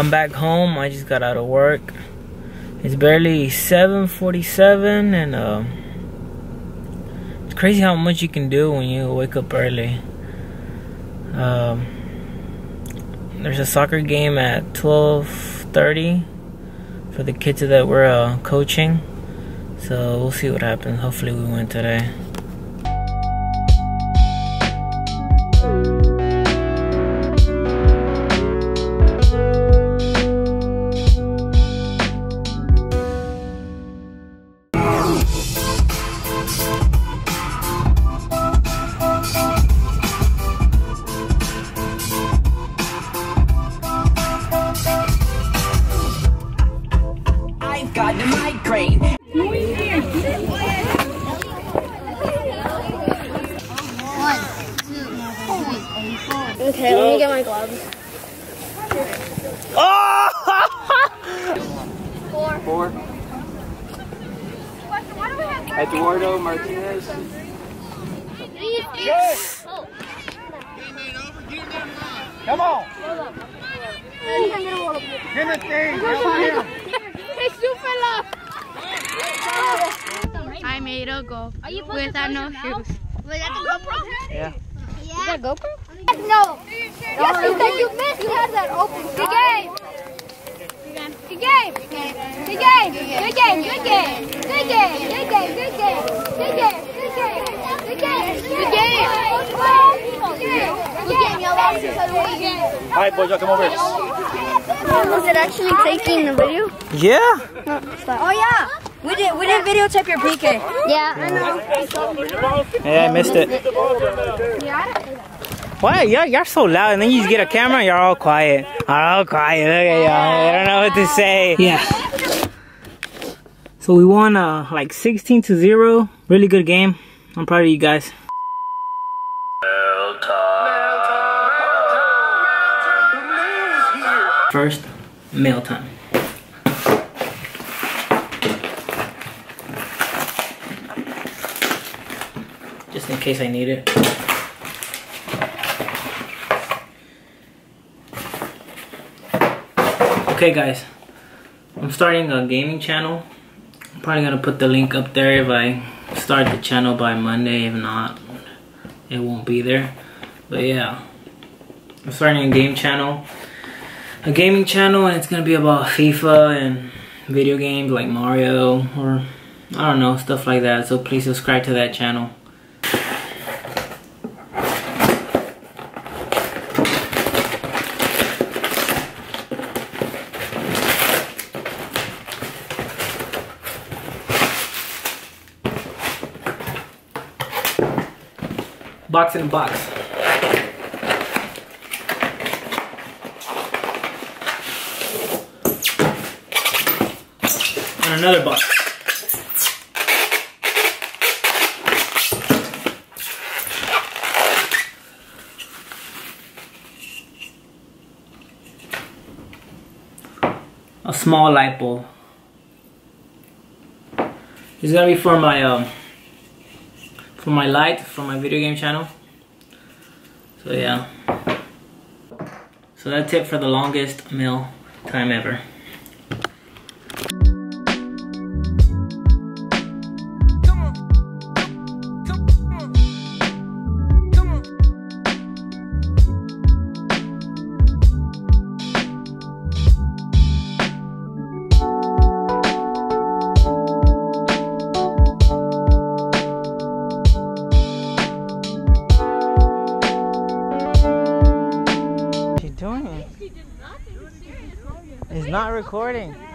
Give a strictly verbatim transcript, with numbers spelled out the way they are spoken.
I'm back home. I just got out of work. It's barely seven forty-seven, and uh, it's crazy how much you can do when you wake up early. Um, there's a soccer game at twelve thirty for the kids that we're uh, coaching, so we'll see what happens. Hopefully we win today. Okay, let me get my gloves. Oh! Four. Four. Eduardo Martinez. Yes! Oh. Come on! Give me things! I made a goal without no shoes. Was that the GoPro? Yeah. Is that GoPro? No. Yes, you said you missed. You had that open. Good game. Good game. Good game. Good game. Good game. Good game. Good game. Good game. Good game. Good game. Good game. Good game. Good game. Y'all lost it. All right, boys, y'all come over. Was it actually taking the video? Yeah. Oh yeah. We did. We didn't videotape your P K. Yeah, I know. Yeah, I missed it. Why? Y'all y'all so loud, and then you just get a camera and you're all quiet. All quiet, look at y'all. I don't know what to say. Yeah. So we won uh, like sixteen to zero. Really good game. I'm proud of you guys. First, mail time. Just in case I need it. Okay guys, I'm starting a gaming channel. I'm probably gonna put the link up there if I start the channel by Monday. If not, it won't be there. But yeah, I'm starting a game channel. A gaming channel, and it's gonna be about FIFA and video games like Mario, or I don't know, stuff like that. So please subscribe to that channel. Box in a box. And another box. A small light bulb. It's gonna be for my um for my light, for my video game channel. So yeah. So that's it for the longest meal time ever. It's not recording.